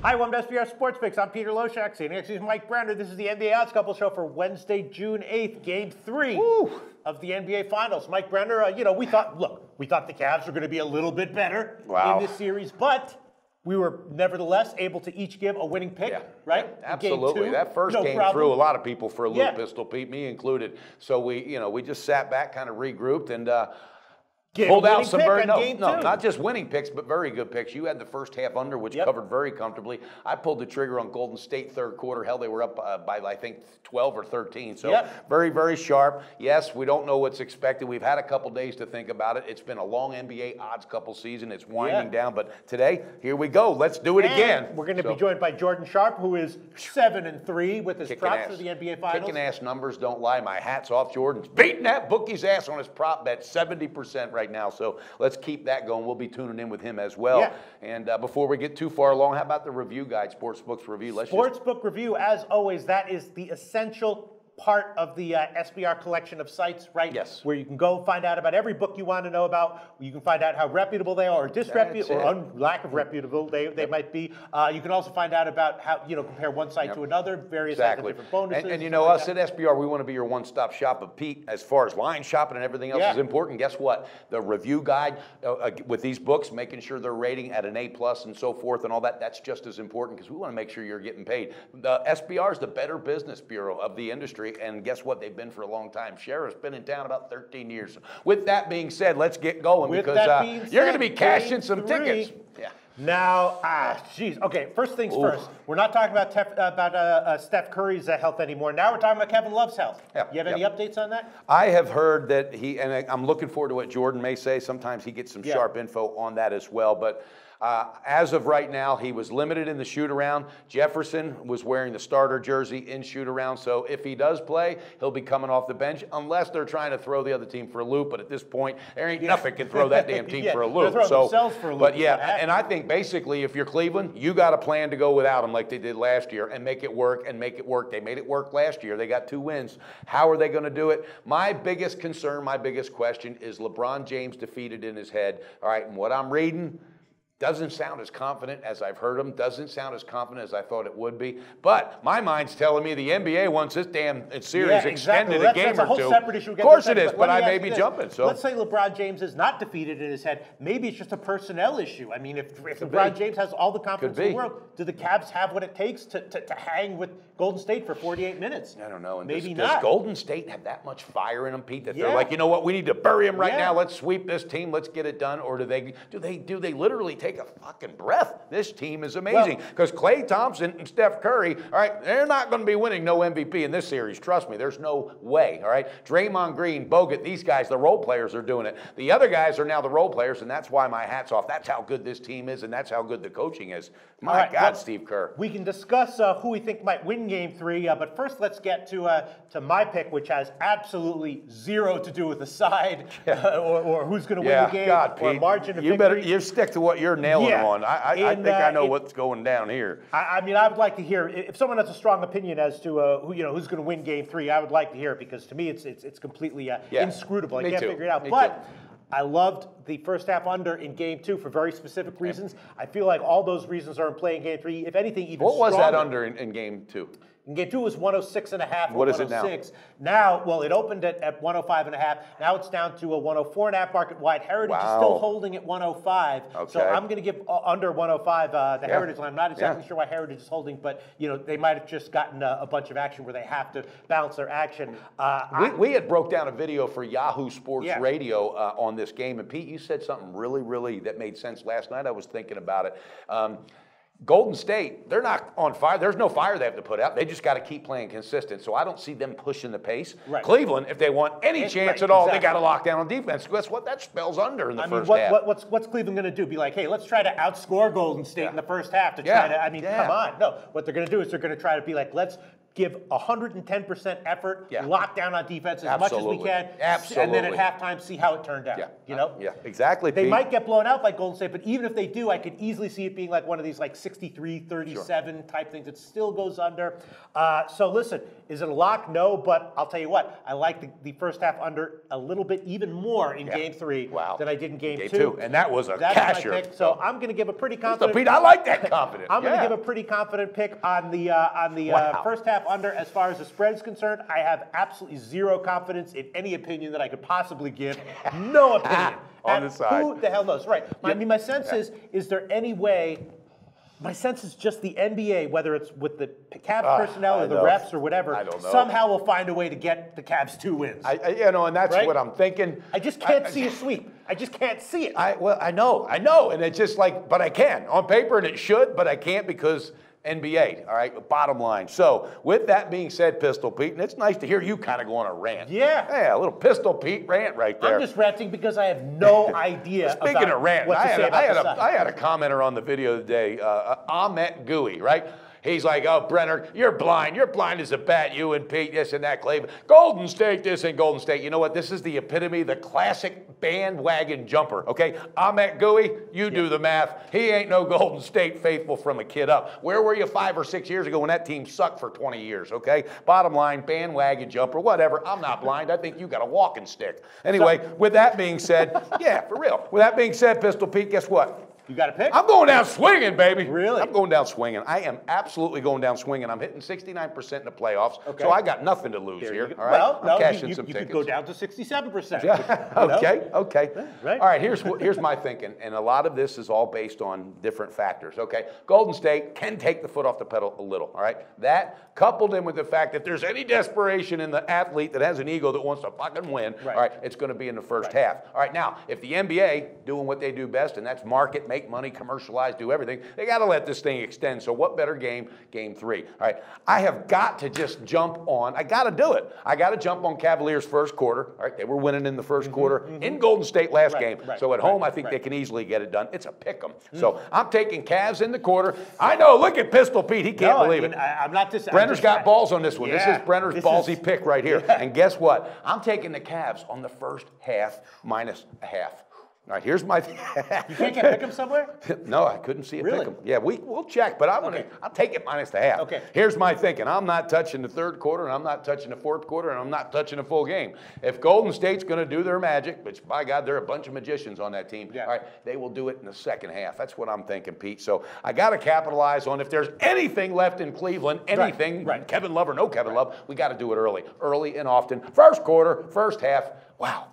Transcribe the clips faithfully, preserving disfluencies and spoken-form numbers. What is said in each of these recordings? Hi, welcome to S B R Sports Picks. I'm Peter Loshak. Sitting next is Mike Brenner. This is the N B A Odds Couple Show for Wednesday, June eighth, Game Three Woo. of the N B A Finals. Mike Brenner, uh, you know, we thought, look, we thought the Cavs were going to be a little bit better wow. in this series, but we were nevertheless able to each give a winning pick, yeah. right? Yeah, absolutely. Game two, that first no game problem. threw a lot of people for a loop, yeah. Pistol Pete, me included. So we, you know, we just sat back, kind of regrouped, and. Uh, Get Pulled out some very no, no, not just winning picks, but very good picks. You had the first half under, which yep. covered very comfortably. I pulled the trigger on Golden State third quarter. Hell, they were up uh, by I think twelve or thirteen. So yep. very, very sharp. Yes, we don't know what's expected. We've had a couple days to think about it. It's been a long N B A odds couple season. It's winding yep. down, but today here we go. Let's do it and again. We're going to so, be joined by Jordan Sharp, who is seven and three with his props ass. for the N B A Finals. Kicking ass numbers don't lie. My hat's off. Jordan's beating that bookie's ass on his prop bet, seventy percent. Right now, so let's keep that going. We'll be tuning in with him as well. Yeah. And uh, before we get too far along, how about the review guide, Sportsbook Review? Let's Sportsbook just... Review, as always, that is the essential part of the uh, S B R collection of sites, right? Yes. Where you can go find out about every book you want to know about. You can find out how reputable they are, or disreputable, or un lack of reputable they, they yep. might be. Uh, you can also find out about how, you know, compare one site yep. to another, various exactly. different bonuses. And, and you know, like us that. at S B R, we want to be your one-stop shop of Pete, as far as line shopping and everything else yeah. is important. Guess what? The review guide uh, uh, with these books, making sure they're rating at an A plus and so forth and all that, that's just as important because we want to make sure you're getting paid. The S B R is the better business bureau of the industry. And guess what? They've been for a long time. Shara's been in town about thirteen years. With that being said, let's get going With because uh, you're going to be cashing some three. tickets. Yeah. Now, ah, geez. Okay, first things Ooh. first. We're not talking about tef about uh, uh, Steph Curry's uh, health anymore. Now we're talking about Kevin Love's health. Yep. You have any yep. updates on that? I have heard that he, and I, I'm looking forward to what Jordan may say. Sometimes he gets some yep. sharp info on that as well, but. Uh, as of right now, he was limited in the shoot-around. Jefferson was wearing the starter jersey in shoot-around, so if he does play, he'll be coming off the bench, unless they're trying to throw the other team for a loop, but at this point, there ain't yeah. nothing can throw that damn team yeah, for a loop. They're throwing so, themselves for a loop. But yeah, and I think basically, if you're Cleveland, you got a plan to go without him like they did last year and make it work and make it work. They made it work last year. They got two wins. How are they going to do it? My biggest concern, my biggest question is LeBron James defeated in his head. All right, and what I'm reading... Doesn't sound as confident as I've heard him. Doesn't sound as confident as I thought it would be. But my mind's telling me the N B A wants this damn series yeah, exactly. extended well, a game that's or a whole two. Separate issue of course it is, but, but I may be this. jumping. So let's say LeBron James is not defeated in his head. Maybe it's just a personnel issue. I mean, if, if LeBron be. James has all the confidence in the world, do the Cavs have what it takes to, to, to hang with Golden State for forty-eight minutes? I don't know. And maybe does, not. Does Golden State have that much fire in them, Pete? That yeah. they're like, you know what? We need to bury him right yeah. now. Let's sweep this team. Let's get it done. Or do they? Do they? Do they literally take Take a fucking breath. This team is amazing. Because well, Klay Thompson and Steph Curry, all right, they're not going to be winning no M V P in this series. Trust me, there's no way, all right? Draymond Green, Bogut, these guys, the role players are doing it. The other guys are now the role players, and that's why my hat's off. That's how good this team is, and that's how good the coaching is. My right, God, well, Steve Kerr. We can discuss uh, who we think might win Game three, uh, but first let's get to uh, to my pick, which has absolutely zero to do with the side yeah. uh, or, or who's going to yeah, win the game God, or Pete, margin of you victory. Better, you stick to what you're nailing yeah. on. I, I, and, I think uh, I know it, what's going down here. I, I mean, I would like to hear if someone has a strong opinion as to uh, who you know who's going to win Game Three. I would like to hear it because to me, it's it's, it's completely uh, yeah. inscrutable. I me can't too. figure it out. Me but too. I loved the first half under in Game Two for very specific reasons. I feel like all those reasons are in play in Game Three. If anything, even what was stronger. that under in, in Game Two? In Game Two was one oh six and a half. What is it now? Now, well, it opened at, at one oh five and a half. Now it's down to a one oh four and a half market wide. Heritage wow. is still holding at one oh five. Okay. So I'm going to give uh, under one oh five uh, the yeah. Heritage line. I'm not exactly yeah. sure why Heritage is holding, but you know they might have just gotten a, a bunch of action where they have to balance their action. Uh, we, I, we had broke down a video for Yahoo Sports yeah. Radio uh, on this game, and Pete, you said something really, really that made sense last night. I was thinking about it. Um, Golden State, they're not on fire. There's no fire they have to put out. They just got to keep playing consistent. So I don't see them pushing the pace. Right. Cleveland, if they want any it, chance right, at all, exactly. they got to lock down on defense. Guess what? That spells under in the I first mean, what, half. What, what's, what's Cleveland going to do? Be like, hey, let's try to outscore Golden State yeah. in the first half to yeah. try to, I mean, yeah. come on. No, what they're going to do is they're going to try to be like, let's give one hundred ten percent effort, yeah. lock down on defense as Absolutely. much as we can, Absolutely. and then at halftime see how it turned out. Yeah, you know? yeah. exactly. They Pete. might get blown out by Golden State, but even if they do, I could easily see it being like one of these like sixty-three thirty-seven sure. type things. It still goes under. Uh, so listen, is it a lock? No, but I'll tell you what, I like the, the first half under a little bit even more in yeah. Game three wow. than I did in Game, game two. two. And that was a that casher. Was so I'm going to give a pretty confident Pete, I like that confident. I'm yeah. going to give a pretty confident pick on the, uh, on the wow. uh, first half under. As far as the spread is concerned, I have absolutely zero confidence in any opinion that I could possibly give. No opinion. On and the side. Who the hell knows? Right. My, yep. I mean, my sense yeah. is, is there any way, my sense is just the N B A, whether it's with the Cavs uh, personnel or I the know. refs or whatever, I don't know. somehow will find a way to get the Cavs two wins. I, I, you know, and that's right? what I'm thinking. I just can't I, see I, a sweep. I just can't see it. I, well, I know. I know. And it's just like, but I can. On paper, and it should, but I can't because N B A, all right, bottom line. So with that being said, Pistol Pete, and it's nice to hear you kind of go on a rant. Yeah. Yeah, a little Pistol Pete rant right there. I'm just ranting because I have no idea Speaking about of rant, what to I had, say about I had, a, I had a commenter on the video today, uh, Ahmed Guei, right? He's like, oh, Brenner, you're blind. You're blind as a bat, you and Pete, this and that, Cleveland. Golden State, this and Golden State. You know what? This is the epitome, the classic bandwagon jumper, okay? Ahmed Guei, you yeah. do the math. He ain't no Golden State faithful from a kid up. Where were you five or six years ago when that team sucked for twenty years, okay? Bottom line, bandwagon jumper, whatever. I'm not blind. I think you got a walking stick. Anyway, with that being said, yeah, for real. With that being said, Pistol Pete, guess what? You got a pick? I'm going down swinging, baby. Really? I'm going down swinging. I am absolutely going down swinging. I'm hitting sixty-nine percent in the playoffs, okay. so I got nothing to lose there here. All right? Well, I'm no, cashing you, some you tickets. Could go down to sixty-seven percent. Yeah. okay, know. okay. Right. All right, here's, here's my thinking, and a lot of this is all based on different factors, okay? Golden State can take the foot off the pedal a little, all right? That coupled in with the fact that there's any desperation in the athlete that has an ego that wants to fucking win, right. all right, it's going to be in the first right. half. All right, now, if the N B A doing what they do best, and that's market making, make money, commercialize, do everything. They got to let this thing extend. So what better game? Game three. All right. I have got to just jump on. I got to do it. I got to jump on Cavaliers first quarter. All right. They were winning in the first mm-hmm, quarter mm-hmm. in Golden State last right, game. Right, so at right, home, I think right. they can easily get it done. It's a pick 'em. Mm-hmm. So I'm taking Cavs in the quarter. I know. Look at Pistol Pete. He can't no, believe I mean, it. I, I'm not. This, Brenner's I'm just, got I, balls on this one. Yeah, this is Brenner's this ballsy is, pick right here. Yeah. And guess what? I'm taking the Cavs on the first half minus a half. All right, here's my. You can't get pick 'em somewhere? No, I couldn't see it really? pick 'em. Yeah, we we'll check, but I'm okay. gonna I'll take it minus the half. Okay. Here's my thinking. I'm not touching the third quarter, and I'm not touching the fourth quarter, and I'm not touching the full game. If Golden State's gonna do their magic, which by God, they're a bunch of magicians on that team. Yeah. All right, they will do it in the second half. That's what I'm thinking, Pete. So I gotta capitalize on if there's anything left in Cleveland, anything, right, right. Kevin Love or no Kevin right. Love, we gotta do it early, early and often. First quarter, first half. Wow.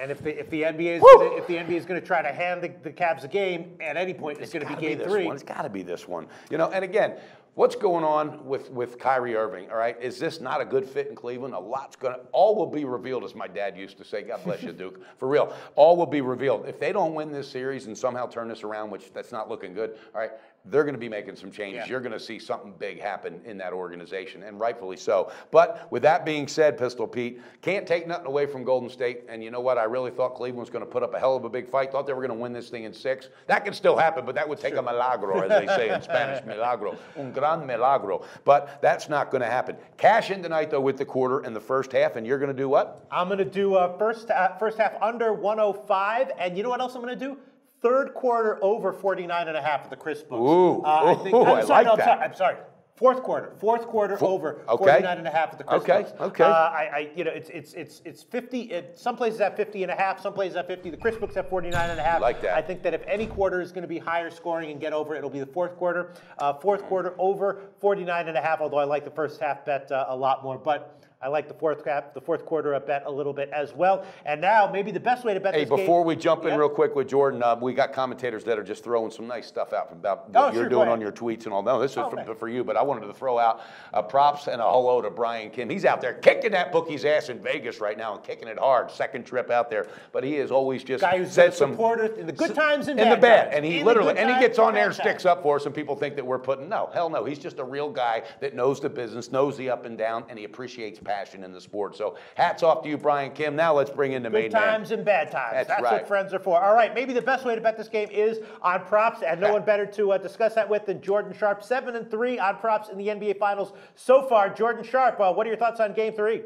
And if the if the N B A is gonna, if the N B A is going to try to hand the, the Cavs a game at any point, it's, it's going to be game be this three. One. It's got to be this one, you know. And again, what's going on with with Kyrie Irving? All right, is this not a good fit in Cleveland? A lot's going to all will be revealed, as my dad used to say. God bless you, Duke. For real, all will be revealed if they don't win this series and somehow turn this around, which that's not looking good. All right. They're going to be making some changes. Yeah. You're going to see something big happen in that organization, and rightfully so. But with that being said, Pistol Pete, can't take nothing away from Golden State. And you know what? I really thought Cleveland was going to put up a hell of a big fight. Thought they were going to win this thing in six. That could still happen, but that would take sure. a milagro, as they say in Spanish, milagro. Un gran milagro. But that's not going to happen. Cash in tonight, though, with the quarter and the first half, and you're going to do what? I'm going to do uh, first, uh, first half under one oh five, and you know what else I'm going to do? Third quarter over forty-nine and a half at the Chrisbooks. Ooh, uh, I, think, ooh, I'm sorry, I like no, I'm that. Sorry, I'm sorry. Fourth quarter, fourth quarter For, over okay. forty-nine and a half at the Chrisbooks. Okay, okay. Uh, I, I, you know, it's it's it's it's fifty. It, some places at fifty and a half, some places at fifty. The Chrisbooks at forty-nine and a half. Like that. I think that if any quarter is going to be higher scoring and get over, it'll be the fourth quarter. Uh, fourth quarter over forty-nine and a half. Although I like the first half bet uh, a lot more, but. I like the fourth cap, the fourth quarter a bet a little bit as well. And now maybe the best way to bet hey, this game. Hey, before we jump in yeah. real quick with Jordan, uh, we got commentators that are just throwing some nice stuff out about what oh, you're sure, doing on your tweets and all that. No, this is oh, for, for you, but I wanted to throw out uh, props and a hello to Brian Kim. He's out there kicking that bookie's ass in Vegas right now and kicking it hard. Second trip out there, but he is always just guy who's said some supporters in the good times and in bad the bad. Times. And he in literally and he gets on there and sticks up for us. And people think that we're putting no, hell no. He's just a real guy that knows the business, knows the up and down, and he appreciates. passion in the sport. So hats off to you, Brian Kim. Now let's bring in the main man. Good times and bad times. That's, That's right. what friends are for. All right, maybe the best way to bet this game is on props, and no one better to uh, discuss that with than Jordan Sharp. Seven and three on props in the N B A Finals so far. Jordan Sharp, uh, what are your thoughts on Game Three?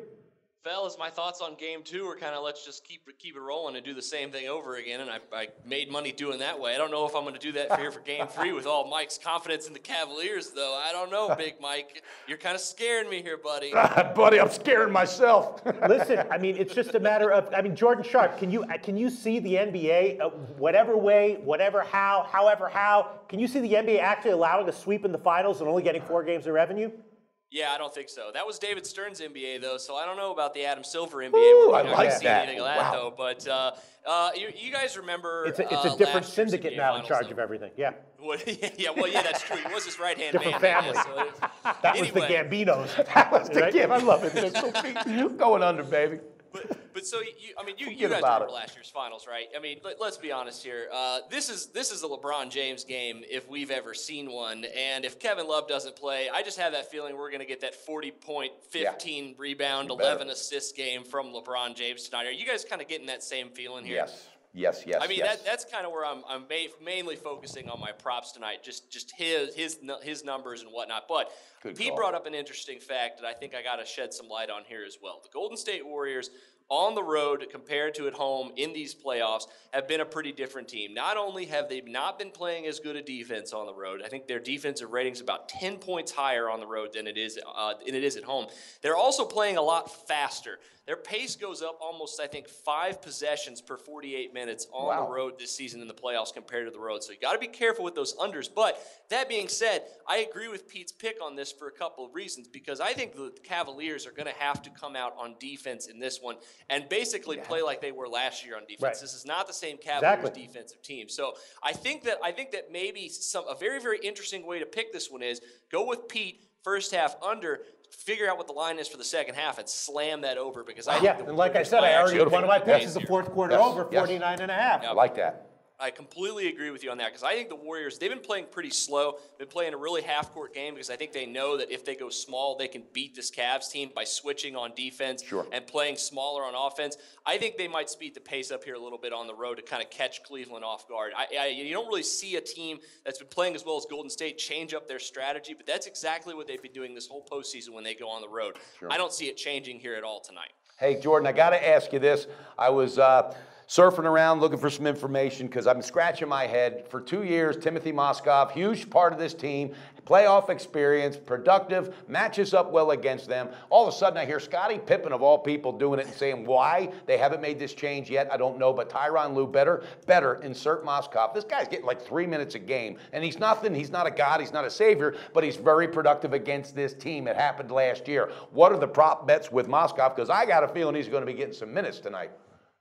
Fellas, my thoughts on Game Two are kind of let's just keep keep it rolling and do the same thing over again, and I, I made money doing that way. I don't know if I'm going to do that here for Game Three with all Mike's confidence in the Cavaliers, though. I don't know, Big Mike. You're kind of scaring me here, buddy. Buddy, I'm scaring myself. Listen, I mean, it's just a matter of, I mean, Jordan Sharp, can you can you see the N B A, uh, whatever way, whatever how, however how, can you see the N B A actually allowing a sweep in the finals and only getting four games of revenue? Yeah, I don't think so. That was David Stern's N B A, though, so I don't know about the Adam Silver N B A. Ooh, where I like that. See anything of that, wow. though. But uh, uh, you, you guys remember... It's a, it's a uh, different syndicate now in charge though. of everything, yeah. What, yeah. Yeah, well, yeah, that's true. He was his right-hand man. Different family. Yeah, so that anyway. was the Gambinos. That was the right? Gambino. I love it. You're going under, baby. But, but so, you, I mean, you, you guys remember it. last year's finals, right? I mean, let, let's be honest here. Uh, this is this is a LeBron James game if we've ever seen one. And if Kevin Love doesn't play, I just have that feeling we're going to get that forty-point, fifteen-rebound, yeah. eleven-assist game from LeBron James tonight. Are you guys kind of getting that same feeling here? Yes. Yes, yes, I mean, yes. That, that's kind of where I'm, I'm ma mainly focusing on my props tonight, just just his his his numbers and whatnot. But Good he call. brought up an interesting fact that I think I got to shed some light on here as well. The Golden State Warriors on the road compared to at home in these playoffs have been a pretty different team. Not only have they not been playing as good a defense on the road, I think their defensive rating is about ten points higher on the road than it is uh, than it is at home. They're also playing a lot faster. Their pace goes up almost, I think, five possessions per forty-eight minutes on wow. the road this season in the playoffs compared to the road. So you got to be careful with those unders. But that being said, I agree with Pete's pick on this for a couple of reasons, because I think the Cavaliers are going to have to come out on defense in this one and basically yeah. play like they were last year on defense. Right. This is not the same Cavaliers exactly. defensive team. So I think that I think that maybe some a very, very interesting way to pick this one is go with Pete, first half under, figure out what the line is for the second half and slam that over, because I yeah. think and like I said, I already one of my picks is the fourth quarter yes. over forty-nine yes. and a half. Yep. I like that. I completely agree with you on that, because I think the Warriors, they've been playing pretty slow. They've been playing a really half-court game, because I think they know that if they go small, they can beat this Cavs team by switching on defense sure. and playing smaller on offense. I think they might speed the pace up here a little bit on the road to kind of catch Cleveland off guard. I, I, you don't really see a team that's been playing as well as Golden State change up their strategy, but that's exactly what they've been doing this whole postseason when they go on the road. Sure. I don't see it changing here at all tonight. Hey, Jordan, I got to ask you this. I was... Uh, surfing around looking for some information, because I've been scratching my head. For two years, Timofey Mozgov, huge part of this team, playoff experience, productive, matches up well against them. All of a sudden, I hear Scottie Pippen, of all people, doing it and saying why they haven't made this change yet. I don't know, but Tyronn Lue, better, better, insert Mozgov. This guy's getting like three minutes a game, and he's nothing. He's not a god. He's not a savior, but he's very productive against this team. It happened last year. What are the prop bets with Mozgov? Because I got a feeling he's going to be getting some minutes tonight.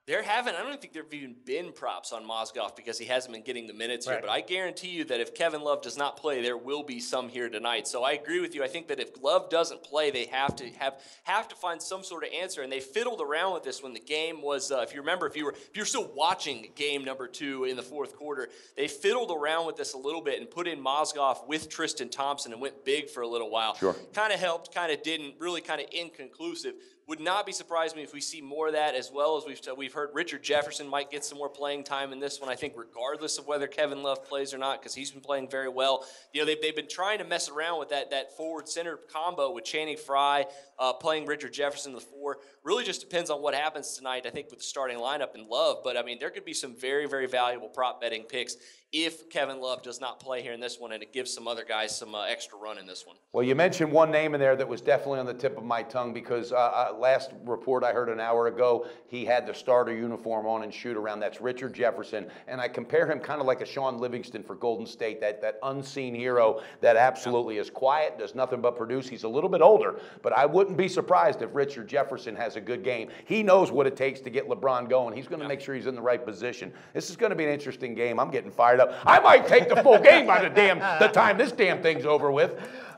There haven't, I don't think there have even been props on Mozgov, because he hasn't been getting the minutes right. here, but I guarantee you that if Kevin Love does not play, there will be some here tonight. So I agree with you. I think that if Love doesn't play, they have to have have to find some sort of answer, and they fiddled around with this when the game was, uh, if you remember, if you were if you're still watching game number two in the fourth quarter, they fiddled around with this a little bit and put in Mozgov with Tristan Thompson and went big for a little while. Sure. Kind of helped, kind of didn't, really kind of inconclusive. Would not be surprised me if we see more of that, as well as we've we've heard Richard Jefferson might get some more playing time in this one, I think, regardless of whether Kevin Love plays or not, because he's been playing very well. You know, they've, they've been trying to mess around with that, that forward-center combo with Channing Frye uh, playing Richard Jefferson the four. Really just depends on what happens tonight, I think, with the starting lineup and Love. But, I mean, there could be some very, very valuable prop betting picks if Kevin Love does not play here in this one, and it gives some other guys some uh, extra run in this one. Well, you mentioned one name in there that was definitely on the tip of my tongue, because uh, uh, last report I heard an hour ago, he had the starter uniform on and shoot around. That's Richard Jefferson, and I compare him kind of like a Sean Livingston for Golden State, that, that unseen hero that absolutely is quiet, does nothing but produce. He's a little bit older, but I wouldn't be surprised if Richard Jefferson has a good game. He knows what it takes to get LeBron going. He's going to yeah. make sure he's in the right position. This is going to be an interesting game. I'm getting fired up. I might take the full game by the damn the time this damn thing's over with.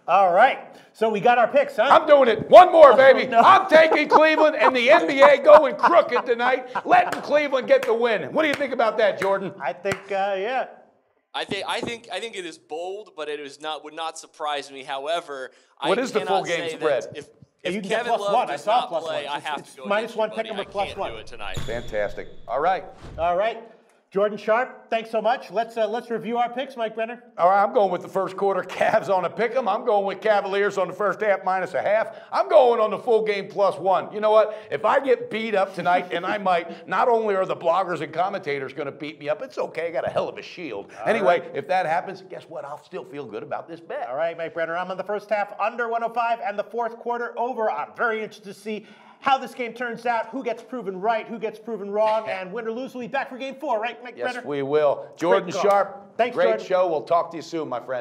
All right. So we got our picks, huh? I'm doing it. One more, baby. Oh, no. I'm taking Cleveland and the N B A going crooked tonight, letting Cleveland get the win. What do you think about that, Jordan? I think, uh, yeah. I think I think I think it is bold, but it is not would not surprise me. However, what I is the full game spread? If, if you Kevin can't plus Love one, I saw plus play, one. I have it's, to go minus one pick him with plus one. I can't do it tonight. Fantastic. All right. All right. Jordan Sharp, thanks so much. Let's uh, let's review our picks, Mike Brenner. All right, I'm going with the first quarter Cavs on a pick'em. I'm going with Cavaliers on the first half minus a half. I'm going on the full game plus one. You know what? If I get beat up tonight, and I might, not only are the bloggers and commentators going to beat me up, it's okay. I got a hell of a shield. All anyway, right. If that happens, guess what? I'll still feel good about this bet. All right, Mike Brenner. I'm on the first half under one oh five and the fourth quarter over. I'm very interested to see how this game turns out, who gets proven right, who gets proven wrong, and win or lose, we'll be back for game four, right, Mike Brenner? Yes, we will. Jordan Sharp, thanks, great show. We'll talk to you soon, my friend.